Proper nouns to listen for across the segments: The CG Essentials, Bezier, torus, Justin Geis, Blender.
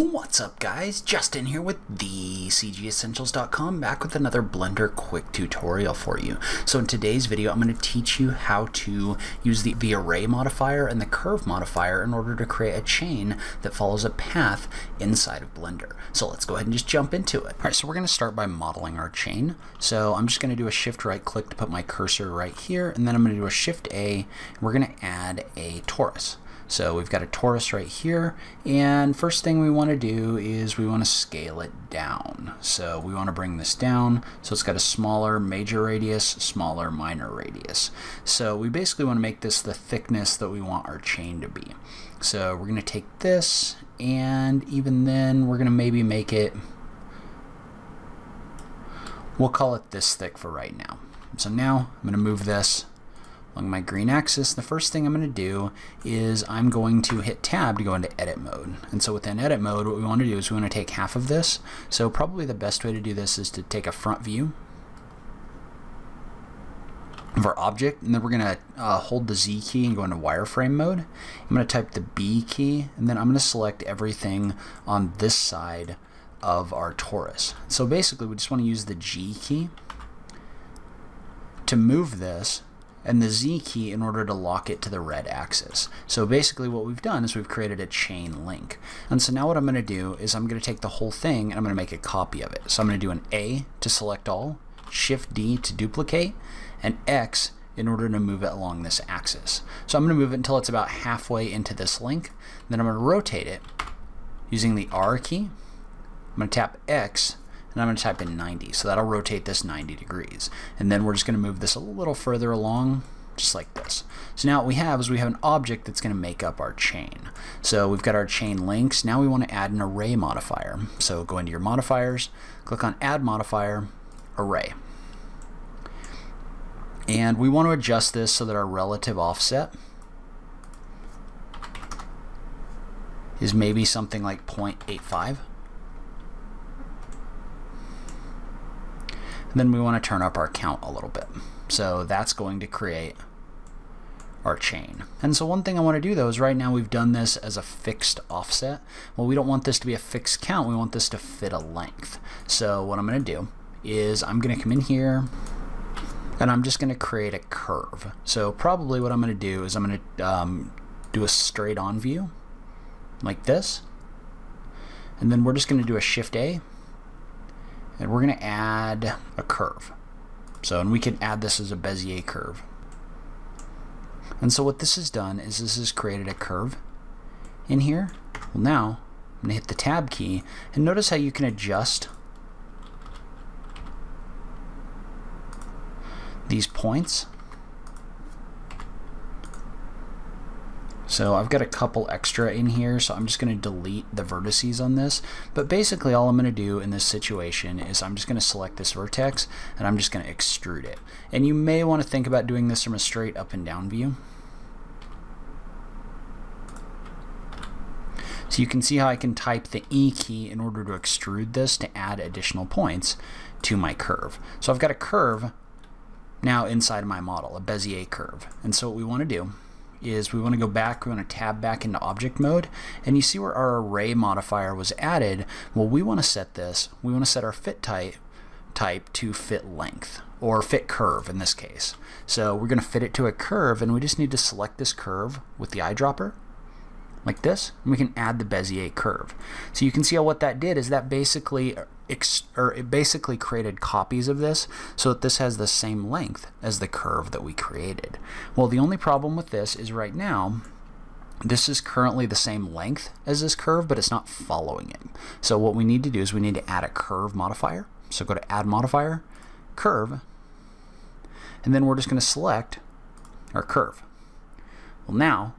What's up, guys? Justin here with thecgessentials.com, back with another Blender quick tutorial for you. So in today's video, I'm going to teach you how to use the array modifier and the curve modifier in order to create a chain that follows a path inside of Blender. So let's go ahead and just jump into it. All right, so we're going to start by modeling our chain. So I'm just going to do a shift right click to put my cursor right here, and then I'm going to do a shift A, and we're going to add a torus. So we've got a torus right here, and first thing we want to do is we want to scale it down. So we want to bring this down, so it's got a smaller major radius, smaller minor radius. So we basically want to make this the thickness that we want our chain to be. So we're going to take this, and even then we're going to maybe make it, we'll call it this thick for right now. So now I'm going to move this along my green axis. The first thing I'm going to do is I'm going to hit tab to go into edit mode. And so within edit mode, what we want to do is we want to take half of this. So probably the best way to do this is to take a front view of our object, and then we're going to hold the Z key and go into wireframe mode. I'm going to type the B key, and then I'm going to select everything on this side of our torus. So basically we just want to use the G key to move this, and the Z key in order to lock it to the red axis. So basically what we've done is we've created a chain link. And so now what I'm going to do is I'm going to take the whole thing and I'm going to make a copy of it. So I'm going to do an A to select all, Shift D to duplicate, and X in order to move it along this axis. So I'm going to move it until it's about halfway into this link. Then I'm going to rotate it using the R key. I'm going to tap X, and I'm going to type in 90, so that'll rotate this 90 degrees. And then we're just going to move this a little further along, just like this. So now what we have is we have an object that's going to make up our chain. So we've got our chain links. Now we want to add an array modifier. So go into your modifiers, click on Add Modifier, Array. And we want to adjust this so that our relative offset is maybe something like 0.85. And then we want to turn up our count a little bit. So that's going to create our chain. And so one thing I want to do though is right now we've done this as a fixed offset. Well, we don't want this to be a fixed count. We want this to fit a length. So what I'm going to do is I'm going to come in here and I'm just going to create a curve. So probably what I'm going to do is I'm going to do a straight on view like this. And then we're just going to do a Shift A. And we're going to add a curve. So, and we can add this as a Bezier curve. And so what this has done is this has created a curve in here. Well, now I'm going to hit the tab key, and notice how you can adjust these points. So I've got a couple extra in here, so I'm just going to delete the vertices on this. But basically all I'm going to do in this situation is I'm just going to select this vertex and I'm just going to extrude it. And you may want to think about doing this from a straight up and down view. So you can see how I can type the E key in order to extrude this to add additional points to my curve. So I've got a curve now inside of my model, a Bezier curve. And so what we want to do is we want to go back, we want to tab back into object mode, and you see where our array modifier was added. Well, we want to set this, we want to set our fit type to fit length, or fit curve in this case. So we're going to fit it to a curve, and we just need to select this curve with the eyedropper like this, and we can add the Bezier curve. So you can see how what that did is that basically it basically created copies of this so that this has the same length as the curve that we created. Well, the only problem with this is right now this is currently the same length as this curve, but it's not following it. So what we need to do is we need to add a curve modifier. So go to Add Modifier, Curve, and then we're just going to select our curve. Well, now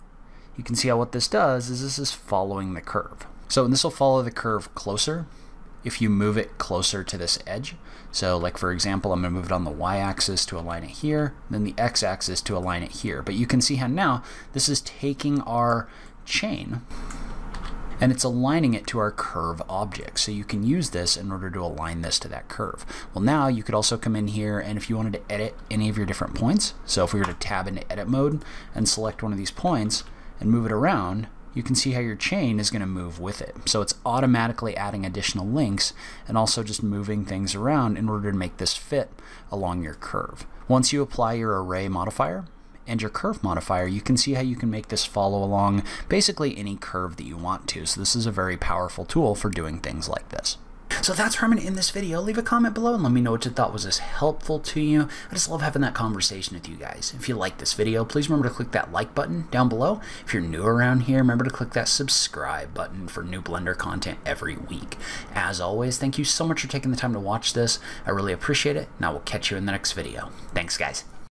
you can see how what this does is this is following the curve. So and this will follow the curve closer if you move it closer to this edge. So like for example, I'm going to move it on the y-axis to align it here, then the x-axis to align it here. But you can see how now this is taking our chain and it's aligning it to our curve object. So you can use this in order to align this to that curve. Well, now you could also come in here, and if you wanted to edit any of your different points, so if we were to tab into edit mode and select one of these points and move it around, you can see how your chain is going to move with it. So it's automatically adding additional links and also just moving things around in order to make this fit along your curve. Once you apply your array modifier and your curve modifier, you can see how you can make this follow along basically any curve that you want to. So this is a very powerful tool for doing things like this. So that's where I'm going to end this video. Leave a comment below and let me know what you thought. Was this helpful to you? I just love having that conversation with you guys. If you like this video, please remember to click that like button down below. If you're new around here, remember to click that subscribe button for new Blender content every week. As always, thank you so much for taking the time to watch this. I really appreciate it, and I will catch you in the next video. Thanks, guys.